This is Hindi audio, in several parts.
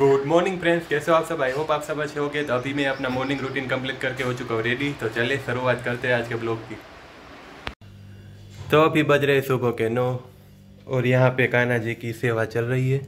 गुड मॉर्निंग फ्रेंड्स, कैसे हो आप सब। आई होप आप सब अच्छे हो गए। तो अभी मैं अपना मॉर्निंग रूटीन कंप्लीट करके हो चुका हूँ रेडी। तो चलिए शुरुआत करते हैं आज के ब्लॉग की। तो अभी बज रहे सुबह के 9 और यहाँ पे कान्हा जी की सेवा चल रही है।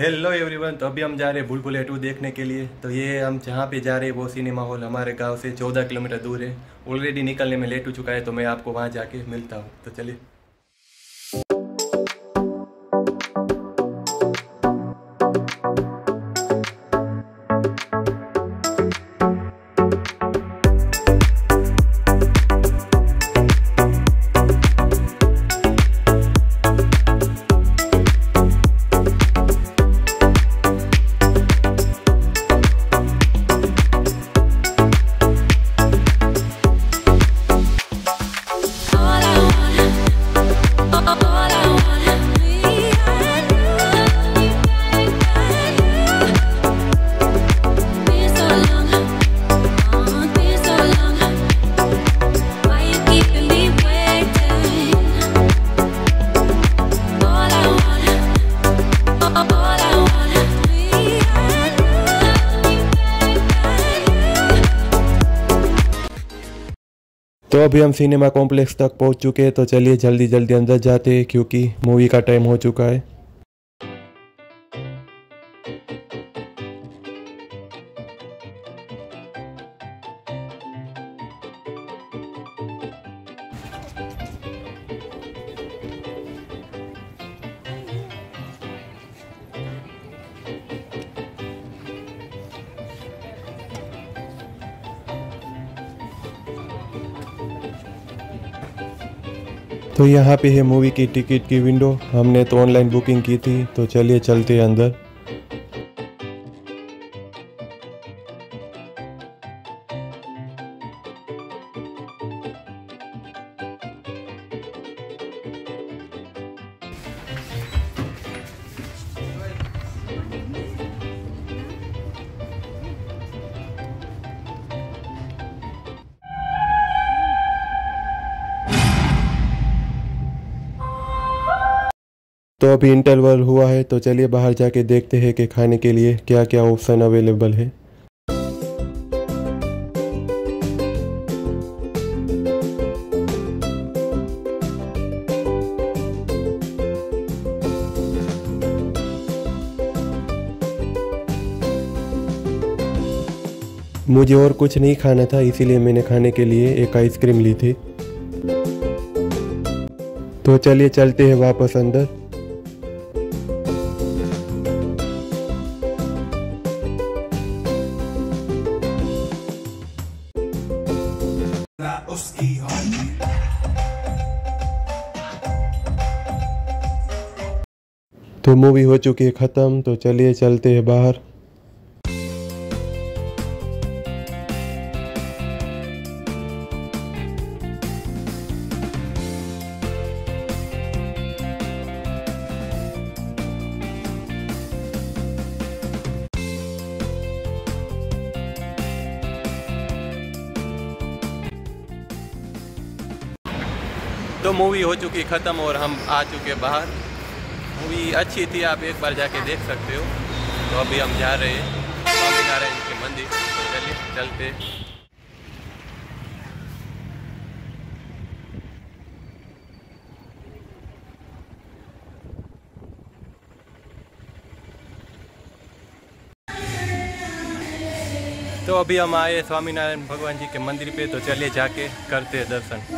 हेलो एवरीवन, तो अभी हम जा रहे हैं भूल भूलैटू देखने के लिए। तो ये हम जहाँ पे जा रहे हैं वो सिनेमा हॉल हमारे गांव से 14 किलोमीटर दूर है। ऑलरेडी निकलने में लेट हो चुका है, तो मैं आपको वहाँ जाके मिलता हूँ। तो चलिए। तो अभी हम सिनेमा कॉम्प्लेक्स तक पहुंच चुके हैं। तो चलिए जल्दी जल्दी अंदर जाते हैं क्योंकि मूवी का टाइम हो चुका है। तो यहाँ पे है मूवी की टिकट की विंडो। हमने तो ऑनलाइन बुकिंग की थी। तो चलिए चलते हैं अंदर। तो अभी इंटरवल हुआ है, तो चलिए बाहर जाके देखते हैं कि खाने के लिए क्या क्या ऑप्शन अवेलेबल है। मुझे और कुछ नहीं खाना था, इसीलिए मैंने खाने के लिए एक आइसक्रीम ली थी। तो चलिए चलते हैं वापस अंदर। तो मूवी हो चुकी है खत्म, तो चलिए चलते हैं बाहर। तो मूवी हो चुकी ख़त्म और हम आ चुके बाहर। मूवी अच्छी थी, आप एक बार जाके देख सकते हो। तो अभी हम जा रहे हैं स्वामीनारायण के मंदिर। तो चलिए चलते। तो अभी हम आए स्वामीनारायण भगवान जी के मंदिर पे। तो चलिए जाके करते हैं दर्शन।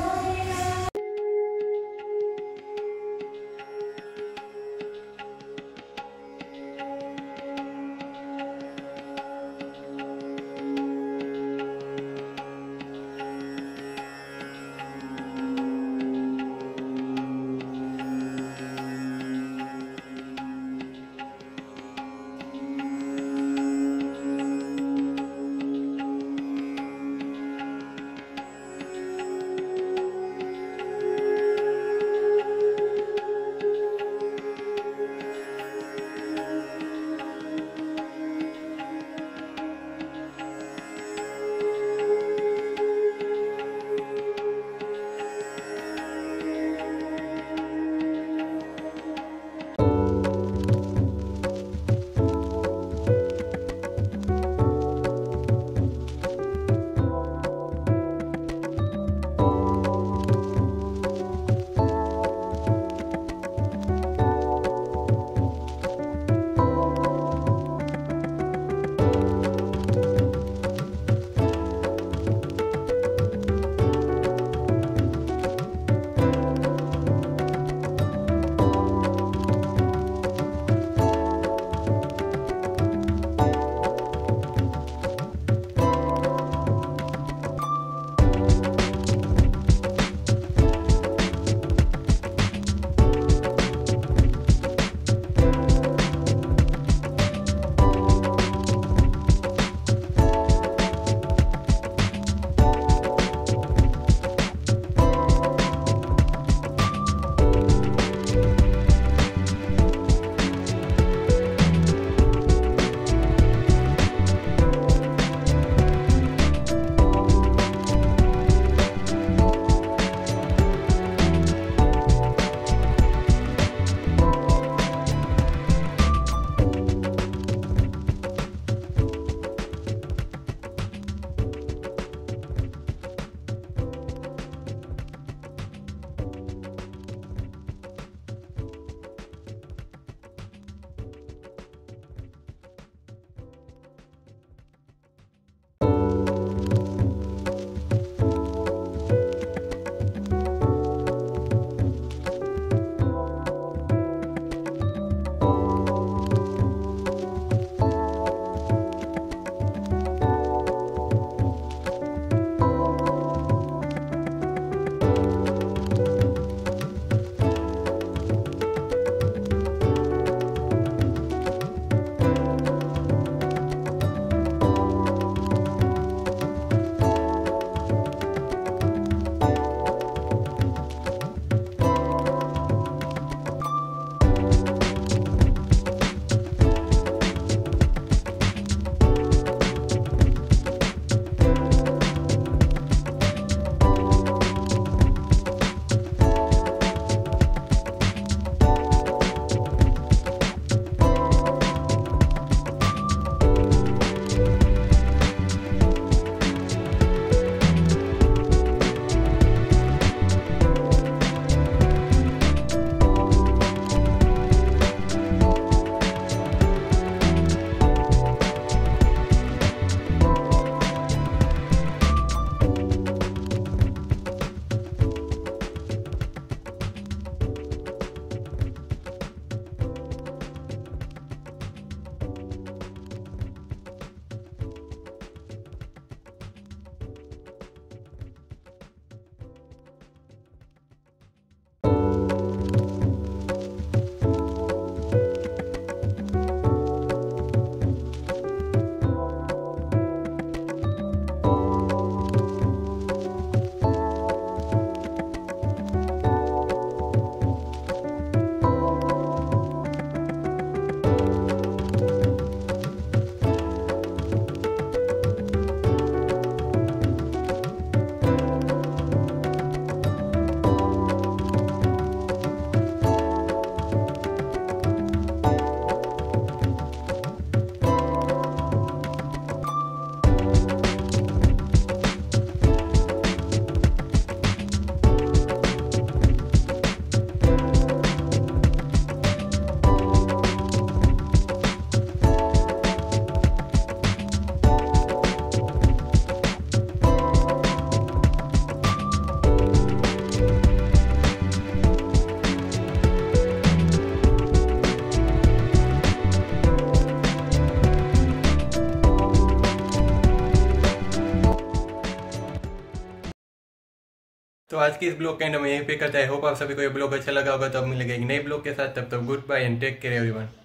तो आज की इस ब्लॉग के एंड में यहीं पे करता है। होप आप सभी को ये ब्लॉग अच्छा लगा होगा। तो अब मिलेंगे एक नए ब्लॉग के साथ, तब तक goodbye and take care everyone.